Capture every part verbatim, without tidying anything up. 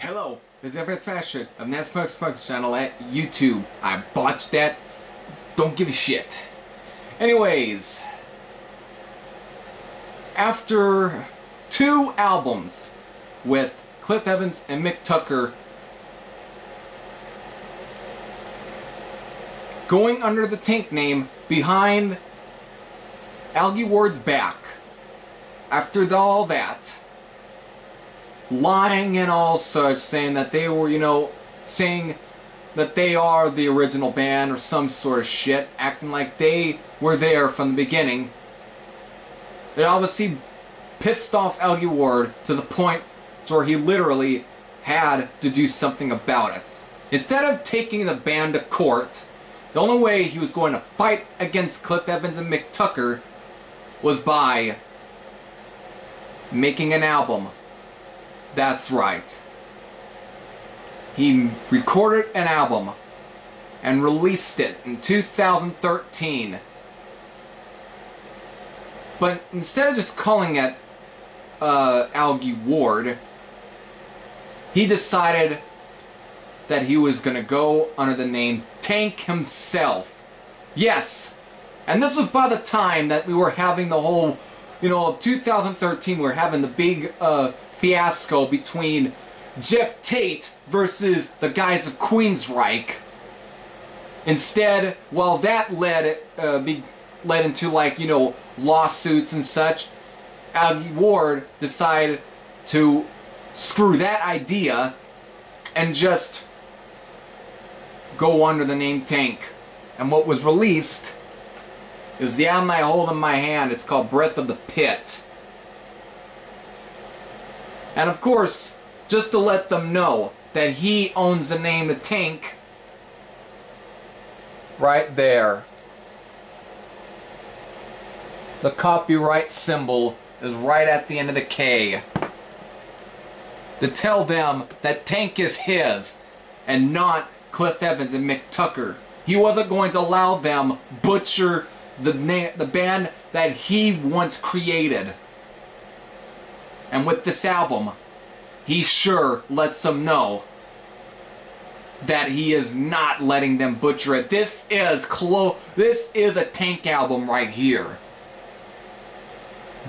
Hello, this is Everett Fashion of Naspurk's Perks channel at YouTube. I botched that. Don't give a shit. Anyways, after two albums with Cliff Evans and Mick Tucker, going under the Tank name behind Algy Ward's back, after all that, lying and all such, saying that they were, you know, saying that they are the original band or some sort of shit, acting like they were there from the beginning. It obviously pissed off Algy Ward to the point to where he literally had to do something about it. Instead of taking the band to court, the only way he was going to fight against Cliff Evans and Mick Tucker was by making an album. That's right. He recorded an album and released it in two thousand thirteen. But instead of just calling it uh, Algy Ward, he decided that he was going to go under the name Tank himself. Yes! And this was by the time that we were having the whole, you know, two thousand thirteen, we were having the big uh, fiasco between Jeff Tate versus the guys of Queensryche. Instead, while that led uh, be led into, like, you know, lawsuits and such, Algy Ward decided to screw that idea and just go under the name Tank. And what was released is the album I hold in my hand. It's called Breath of the Pit. And of course, just to let them know that he owns the name the Tank right there. The copyright symbol is right at the end of the K. To tell them that Tank is his and not Cliff Evans and Mick Tucker. He wasn't going to allow them butcher the na the band that he once created. And with this album, he sure lets them know that he is not letting them butcher it. This is clo this is a Tank album right here.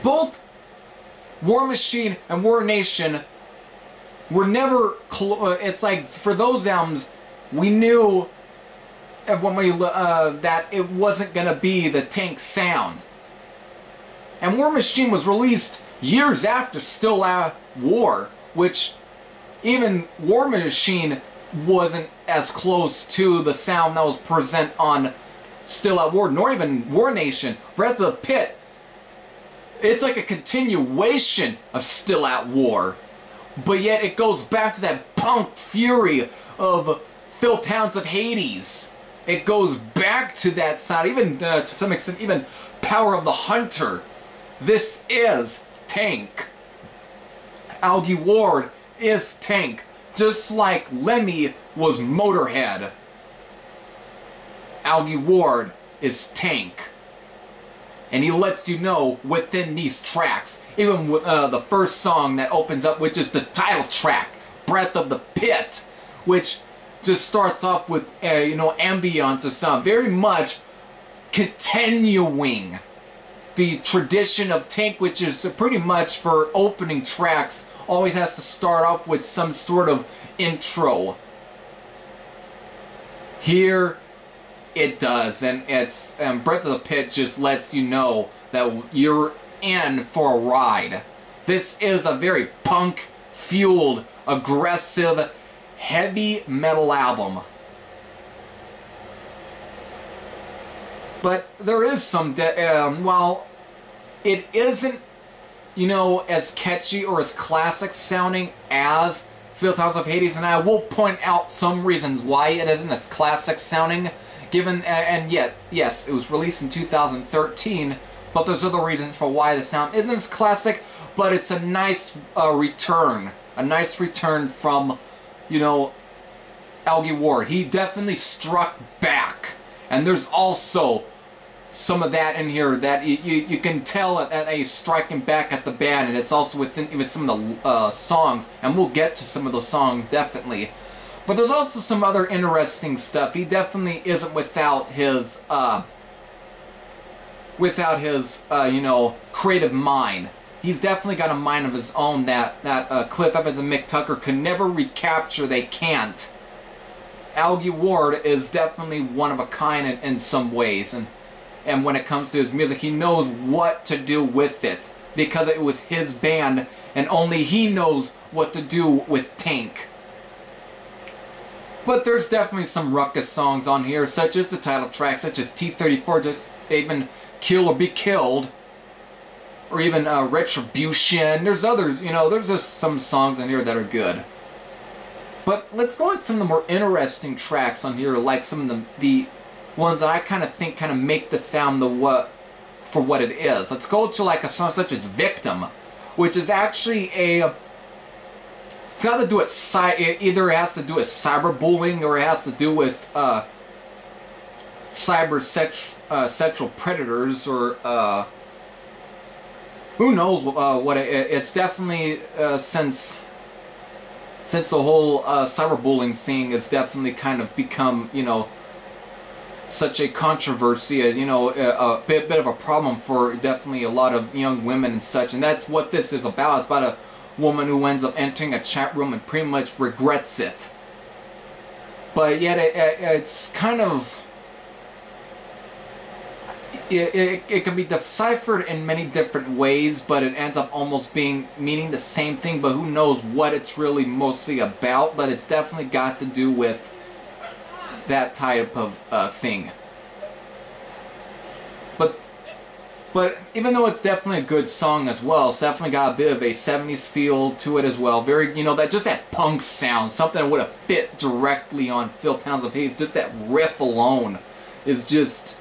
Both War Machine and War Nation were never clo it's like for those albums, we knew when we, uh, that it wasn't going to be the Tank sound. And War Machine was released years after Still At War, which even War Machine wasn't as close to the sound that was present on Still At War, nor even War Nation. Breath of the Pit, it's like a continuation of Still At War, but yet it goes back to that punk fury of Filth Hounds of Hades. It goes back to that sound, even uh, to some extent, even Power of the Hunter. This is Tank. Algy Ward is Tank, just like Lemmy was Motorhead. Algy Ward is Tank, and he lets you know within these tracks. Even uh, the first song that opens up, which is the title track, "Breath of the Pit," which just starts off with, uh, you know, ambience or sound, very much continuing the tradition of Tank, which is pretty much for opening tracks, always has to start off with some sort of intro. Here it does, and it's and Breath of the Pit just lets you know that you're in for a ride. This is a very punk-fueled, aggressive, heavy metal album. But there is some, de um, while it isn't, you know, as catchy or as classic sounding as Filth Hounds of Hades, and I will point out some reasons why it isn't as classic sounding, given, and yet, yes, it was released in two thousand thirteen, but there's other reasons for why the sound isn't as classic, but it's a nice uh, return, a nice return from, you know, Algy Ward. He definitely struck back. And there's also some of that in here that you, you, you can tell that he's striking back at the band, and it's also within even some of the uh, songs, and we'll get to some of those songs definitely. But there's also some other interesting stuff. He definitely isn't without his uh, without his uh, you know, creative mind. He's definitely got a mind of his own that that uh, Cliff Evans and Mick Tucker can never recapture. They can't. Algy Ward is definitely one of a kind in, in some ways, and. And when it comes to his music, he knows what to do with it, because it was his band, and only he knows what to do with Tank. But there's definitely some ruckus songs on here, such as the title track, such as T thirty-four, just even Kill or Be Killed, or even uh, Retribution. There's others, you know, there's just some songs on here that are good. But let's go into some of the more interesting tracks on here, like some of the... the ones that I kind of think kind of make the sound the what for what it is. Let's go to like a song such as Victim, which is actually a it's got to do with it either it has to do with cyberbullying or it has to do with uh, cyber sex, uh, sexual predators or uh, who knows uh, what it, it's definitely uh, since since the whole uh, cyberbullying thing has definitely kind of become, you know, such a controversy, you know, a, a bit, bit of a problem for definitely a lot of young women and such, and that's what this is about. It's about a woman who ends up entering a chat room and pretty much regrets it. But yet it, it, it's kind of... It, it, it can be deciphered in many different ways, but it ends up almost being meaning the same thing, but who knows what it's really mostly about, but it's definitely got to do with that type of uh, thing. But but even though it's definitely a good song as well, it's definitely got a bit of a seventies feel to it as well. Very, you know, that just that punk sound, something that would have fit directly on Filth Hounds of Hades. Just that riff alone is just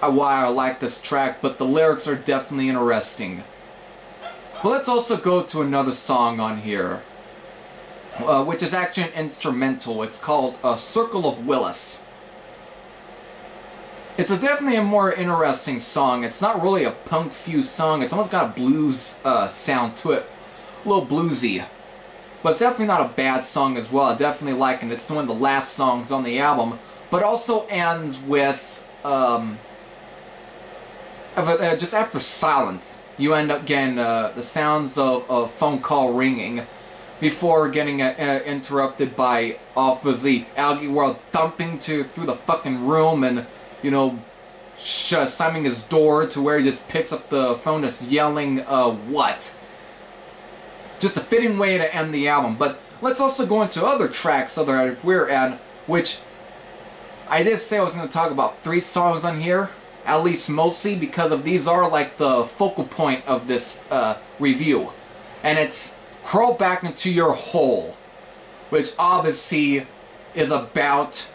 why I like this track, but the lyrics are definitely interesting. But let's also go to another song on here. Uh, which is actually an instrumental. It's called uh, Circle of Willis. It's a definitely a more interesting song. It's not really a punk-fused song. It's almost got a blues uh, sound to it. A little bluesy. But it's definitely not a bad song as well. I definitely like it. It's one of the last songs on the album. But also ends with... Um, just after silence, you end up getting uh, the sounds of a phone call ringing, before getting uh, interrupted by obviously Algy Ward thumping to through the fucking room and, you know, sh uh, slamming his door to where he just picks up the phone just yelling, uh, what? Just a fitting way to end the album. But let's also go into other tracks other we're at, which I did say I was going to talk about three songs on here, at least mostly because of these are like the focal point of this uh, review. And it's Crawl Back Into Your Hole, which obviously is about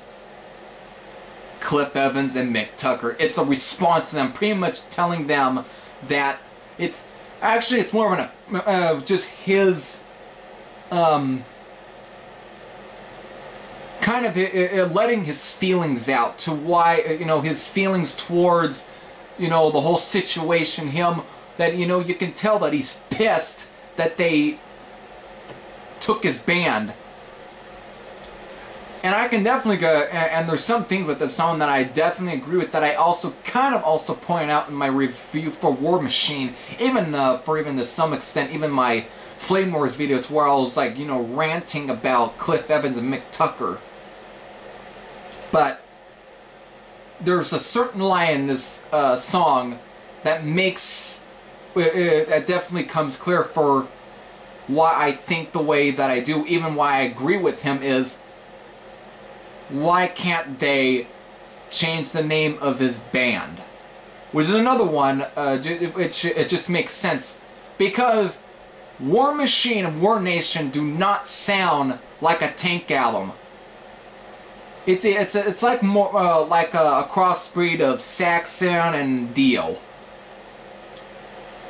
Cliff Evans and Mick Tucker. It's a response to them, pretty much telling them that it's actually it's more of an uh, just his um, kind of uh, letting his feelings out to why, you know, his feelings towards, you know, the whole situation. Him that, you know, you can tell that he's pissed that they took his band, and I can definitely go, and there's some things with the song that I definitely agree with, that I also kind of also point out in my review for War Machine, even uh, for even to some extent, even my Flame Wars video, it's where I was like, you know, ranting about Cliff Evans and Mick Tucker. But there's a certain line in this uh, song that makes it, it definitely comes clear for why I think the way that I do, even why I agree with him, is why can't they change the name of his band? Which is another one, uh, it, it, it just makes sense, because War Machine and War Nation do not sound like a Tank album. It's it's it's like more uh, like a, a crossbreed of Saxon and Dio.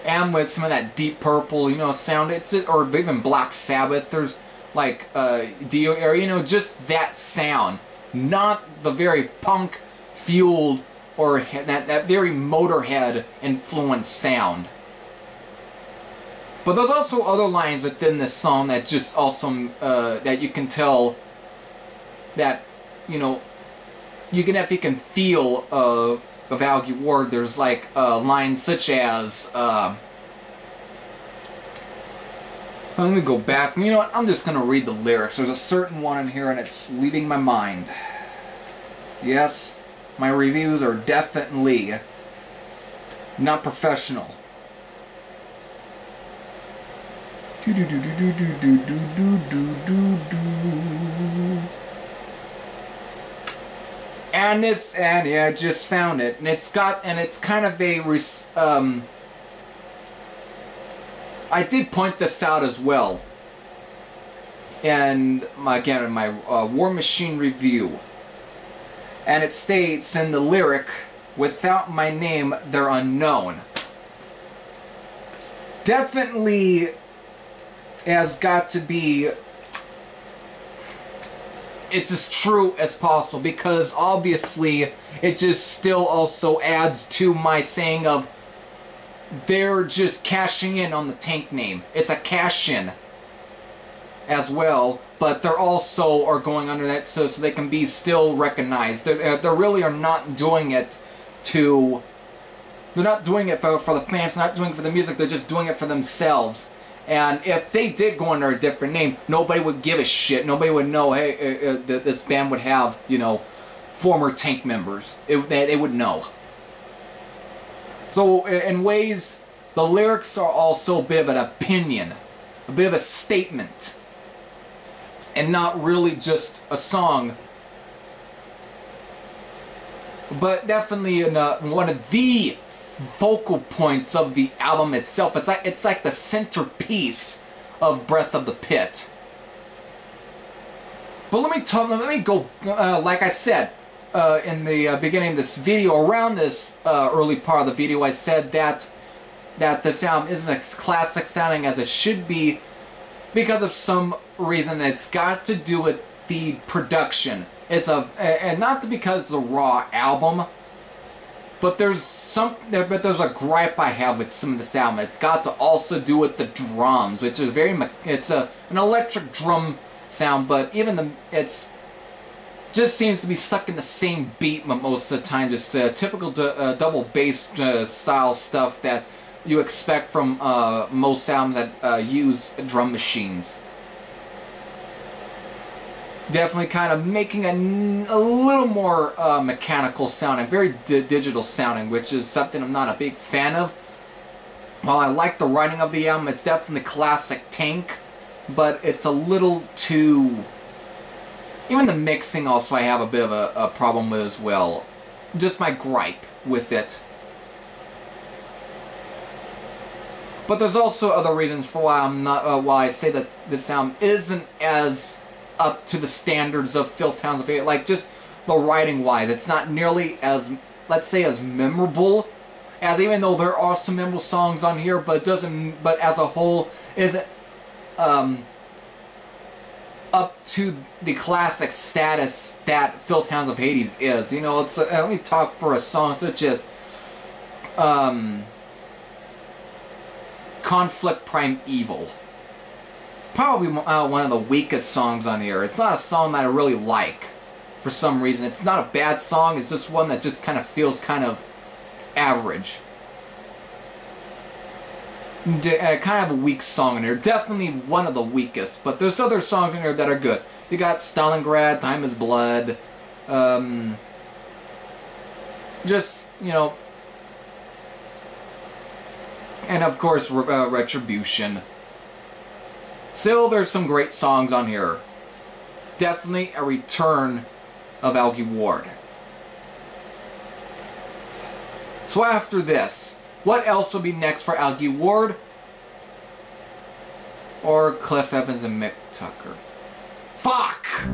And with some of that Deep Purple, you know, sound, it's or even Black Sabbath, there's like uh, Dio, or, you know, just that sound, not the very punk fueled or that, that very Motorhead influenced sound. But there's also other lines within this song that just also, uh, that you can tell that, you know, you can if you can feel uh, of Algy Ward. There's like uh, lines such as, uh, let me go back, you know what, I'm just gonna read the lyrics. There's a certain one in here and it's leaving my mind. Yes, my reviews are definitely not professional. Do do do do do do do do do do do. And this, and yeah, I just found it, and it's got, and it's kind of a, um, I did point this out as well, and my, again, in my uh, War Machine review, and it states in the lyric, without my name, they're unknown. Definitely has got to be, it's as true as possible, because obviously it just still also adds to my saying of they're just cashing in on the Tank name. It's a cash-in as well, but they're also are going under that so, so they can be still recognized. They're, they really are not doing it to, they're not doing it for, for the fans, they're not doing it for the music, they're just doing it for themselves. And if they did go under a different name, nobody would give a shit. Nobody would know, hey, uh, uh, th this band would have, you know, former Tank members. It, they, they would know. So, in ways, the lyrics are also a bit of an opinion. A bit of a statement. And not really just a song. But definitely in a, one of the focal points of the album itself. It's like, it's like the centerpiece of Breath of the Pit. But let me tell, let me go, uh, like I said, uh, in the uh, beginning of this video, around this uh, early part of the video, I said that that this album isn't as classic sounding as it should be because of some reason. It's got to do with the production. It's a, and not because it's a raw album, but there's some, but there's a gripe I have with some of this album. It's got to also do with the drums, which is very, it's a an electric drum sound, but even the, it's just seems to be stuck in the same beat most of the time. Just uh, typical d uh, double bass uh, style stuff that you expect from uh, most albums that uh, use drum machines. Definitely kind of making a, n a little more uh, mechanical sounding, very di digital sounding, which is something I'm not a big fan of. While I like the writing of the album, it's definitely classic Tank, but it's a little too... Even the mixing also I have a bit of a, a problem with as well. Just my gripe with it. But there's also other reasons for why I'm not, uh, why I say that this album isn't as up to the standards of Filth Hounds of Hades. Like, just the writing-wise, it's not nearly as, let's say, as memorable as, even though there are some memorable songs on here, but it doesn't, but as a whole, isn't um, up to the classic status that Filth Hounds of Hades is. You know, it's, uh, let me talk for a song such as um, Conflict Primeval. Probably uh, one of the weakest songs on here. It's not a song that I really like for some reason. It's not a bad song, it's just one that just kind of feels kind of average. De uh, kind of a weak song in here. Definitely one of the weakest, but there's other songs in here that are good. You got Stalingrad, Time is Blood, um, just, you know, and of course re uh, Retribution. Still, there's some great songs on here. It's definitely a return of Algy Ward. So after this, what else will be next for Algy Ward? Or Cliff Evans and Mick Tucker? Fuck!